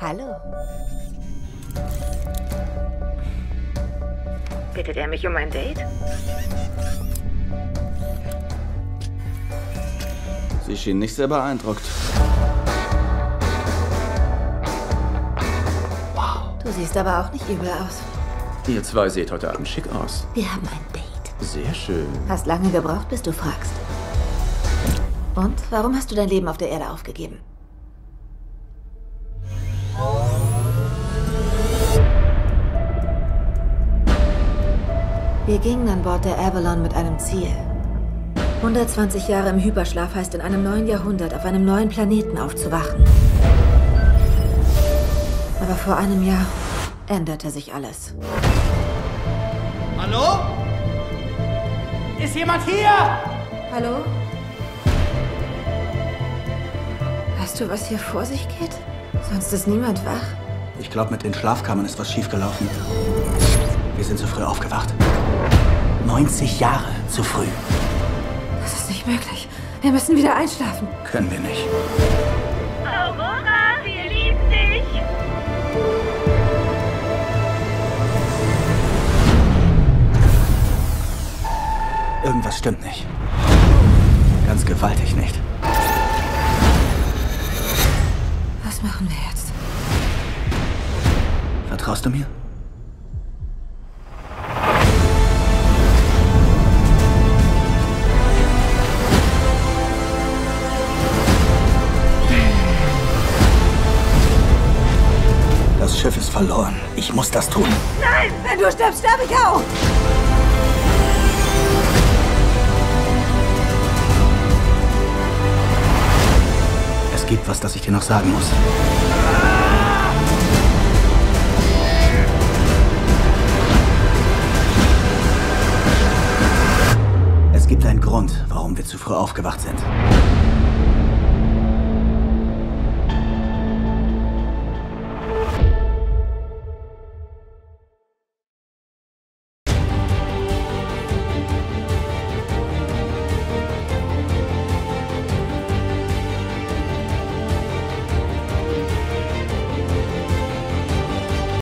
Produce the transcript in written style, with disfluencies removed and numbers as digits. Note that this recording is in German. Hallo. Bittet er mich um ein Date? Sie schien nicht sehr beeindruckt. Wow. Du siehst aber auch nicht übel aus. Ihr zwei seht heute Abend schick aus. Wir haben ein Date. Sehr schön. Hast lange gebraucht, bis du fragst. Und warum hast du dein Leben auf der Erde aufgegeben? Wir gingen an Bord der Avalon mit einem Ziel. 120 Jahre im Hyperschlaf heißt, in einem neuen Jahrhundert auf einem neuen Planeten aufzuwachen. Aber vor einem Jahr änderte sich alles. Hallo? Ist jemand hier? Hallo? Weißt du, was hier vor sich geht? Sonst ist niemand wach. Ich glaube, mit den Schlafkammern ist was schiefgelaufen. Wir sind zu früh aufgewacht. 90 Jahre zu früh. Das ist nicht möglich. Wir müssen wieder einschlafen. Können wir nicht. Aurora, wir lieben dich. Irgendwas stimmt nicht. Ganz gewaltig nicht. Was machen wir jetzt? Vertraust du mir? Das Schiff ist verloren. Ich muss das tun. Nein! Wenn du stirbst, sterbe ich auch! Es gibt was, das ich dir noch sagen muss. Es gibt einen Grund, warum wir zu früh aufgewacht sind.